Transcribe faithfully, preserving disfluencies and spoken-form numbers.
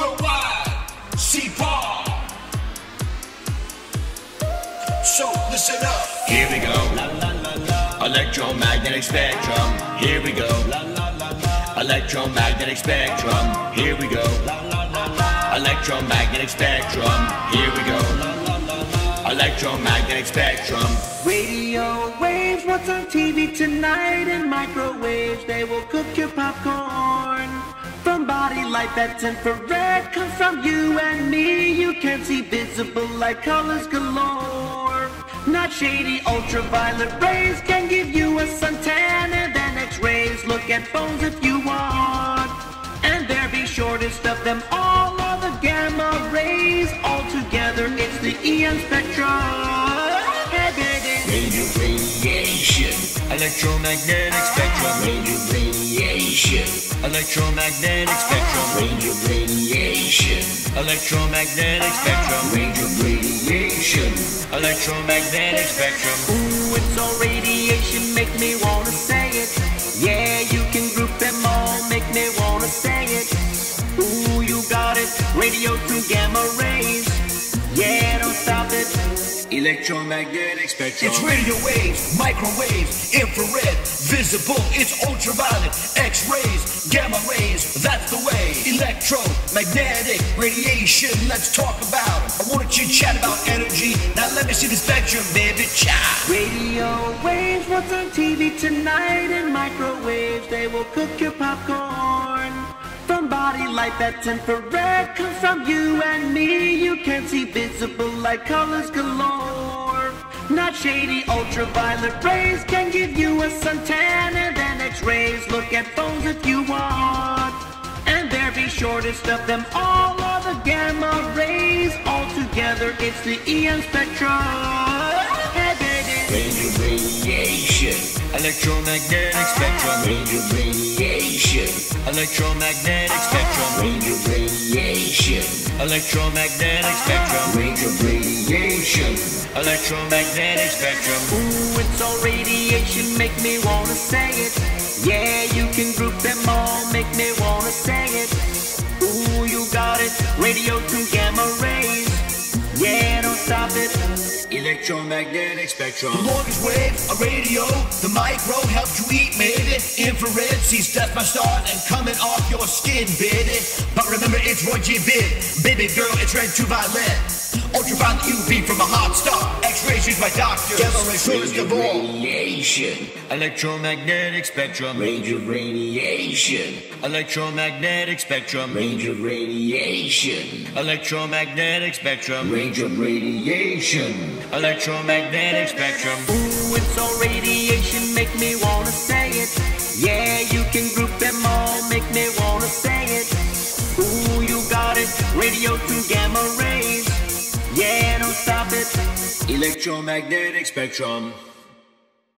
Worldwide C. Parr. So listen up. Here we go. La, la, la, la. Electromagnetic spectrum. Here we go. La, la, la, la. Electromagnetic spectrum. Here we go. La, la, la, la. Electromagnetic spectrum. Here we go. La, la, la, la. Electromagnetic spectrum. Radio waves. What's on T V tonight? And microwaves. They will cook your popcorn. From body light that's infrared comes from you and me. You can see visible light colors galore. Not shady ultraviolet rays can give you a suntan, and then X-rays. Look at phones if you want, and they're the shortest of them all are the gamma rays. All together it's the E M spectrum. Radio radiation, electromagnetic spectrum. Radio radiation, electromagnetic spectrum. Radio radiation, electromagnetic spectrum. Radio radiation, electromagnetic spectrum. Ooh, it's all radiation, make me wanna say it. Yeah, you can group them all, make me wanna say it. Ooh, you got it, radio through gamma rays. Yeah, don't stop it. Electromagnetic spectrum. It's radio waves, microwaves, infrared, visible, it's ultraviolet, X-rays, gamma rays, that's the way. Electromagnetic radiation, let's talk about it. I wanted you to chat about energy, now let me see the spectrum, baby, child. Radio waves, what's on T V tonight? And microwaves, they will cook your popcorn. From body light that's infrared comes from you and me. You can see visible light colors galore. Not shady ultraviolet rays can give you a suntan, and then X-rays. Look at phones if you want, and they're the shortest of them all are the gamma rays. All together it's the E M spectrum. Radio radiation, electromagnetic spectrum. Radio radiation, electromagnetic spectrum. Radio radiation, electromagnetic spectrum. Radio radiation, electromagnetic spectrum. Ooh, it's all radiation, make me wanna say it. Yeah, you can group them all, make me wanna say it. Ooh, you got it, radio through gamma rays. Yeah, don't stop it. Electromagnetic spectrum. The longest wave, a radio. The micro helped you eat, maybe. Infrared sees death by stars and coming off your skin, baby. But remember, it's Roy G. Biv. Baby girl, it's red to violet. Ultraviolet U V from a hot star. X-rays used by doctors. Gamma rays shortest of all. Radiation. Electromagnetic spectrum. Radio radiation. Electromagnetic spectrum. Radio radiation. Electromagnetic spectrum. Radio of radiation, electromagnetic spectrum. Ooh, it's all radiation, make me wanna say it. Yeah, you can group them all, make me wanna say it. Ooh, you got it, radio through gamma rays. Yeah, don't stop it. Electromagnetic spectrum.